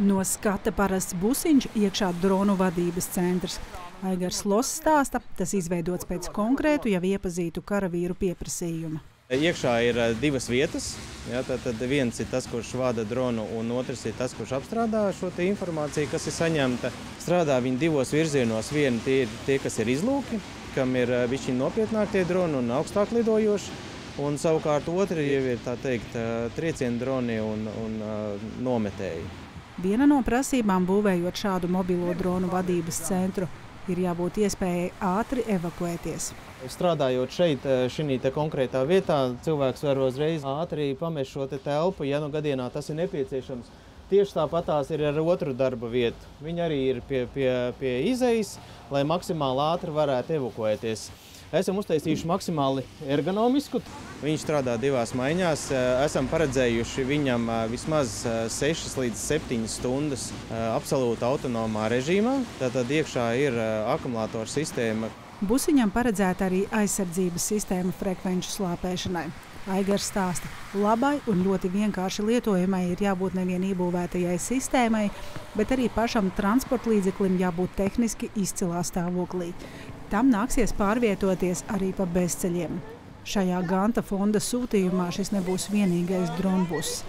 No skata parasts busiņš, iekšā dronu vadības centrs. Aigars Loss stāsta, tas izveidots pēc konkrētu, jau iepazītu karavīru pieprasījuma. Iekšā ir divas vietas. Ja, tad viens ir tas, kurš vada dronu, un otrs ir tas, kurš apstrādā šo informāciju, kas ir saņemta. Strādā viņi divos virzienos. Vieni tie, kas ir izlūki, kam ir bišķiņi nopietnāk tie droni un augstāk lidojoši. Un savukārt otri jau ir, tā teikt, trieciena droni un nometēji. Viena no prasībām būvējot šādu mobilo dronu vadības centru ir jābūt iespējai ātri evakuēties. Strādājot šeit, šī konkrētā vietā, cilvēks var uzreiz ātri pamest šo telpu, ja nu gadienā tas ir nepieciešams. Tieši tāpat tās ir ar otru darba vietu. Viņi arī ir pie izejas, lai maksimāli ātri varētu evakuēties. Esam uztaisījuši maksimāli ergonomisku. Viņš strādā divās maiņās. Esam paredzējuši viņam vismaz 6 līdz 7 stundas absolūti autonomā režīmā. Tātad iekšā ir akumulātora sistēma. Busiņam paredzēta arī aizsardzības sistēma frekvenču slāpēšanai. Aigars stāsta, labai un ļoti vienkārši lietojamai ir jābūt nevien iebūvētajai sistēmai, bet arī pašam transportlīdzeklim jābūt tehniski izcilā stāvoklī. Tam nāksies pārvietoties arī pa bezceļiem. Šajā Ganta fonda sūtījumā šis nebūs vienīgais dronbuss.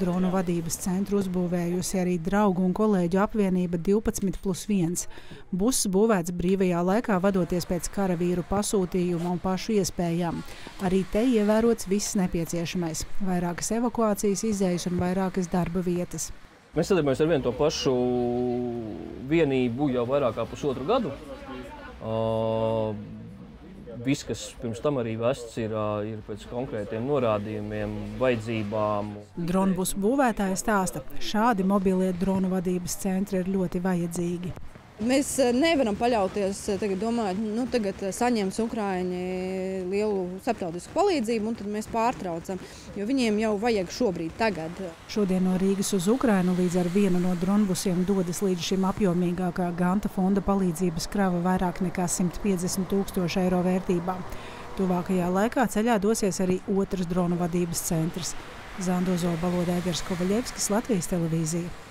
Dronu vadības centru uzbūvējusi arī draugu un kolēģu apvienība 12 plus 1. Buss būvēts brīvajā laikā vadoties pēc karavīru pasūtījuma un pašu iespējām. Arī te ievērots viss nepieciešamais – vairākas evakuācijas izejas un vairākas darba vietas. Mēs sadarbojamies ar vienu to pašu vienību jau vairāk kā pusotru gadu. Viss, kas pirms tam arī vests, ir pēc konkrētiem norādījumiem, vajadzībām. Dronbusu būvētāja stāsta, šādi mobilie dronu vadības centri ir ļoti vajadzīgi. Mēs nevaram paļauties, tagad domājot, tagad saņems Ukraiņi lielu starptautisku palīdzību un tad mēs pārtraucam, jo viņiem jau vajag šobrīd, tagad. Šodien no Rīgas uz Ukrainu līdz ar vienu no dronbusiem dodas līdz šim apjomīgākā Ganta fonda palīdzības krava vairāk nekā 150 000 € vērtībā. Tuvākajā laikā ceļā dosies arī otrs dronu vadības centrs. Aigars Loss, Latvijas televīzija.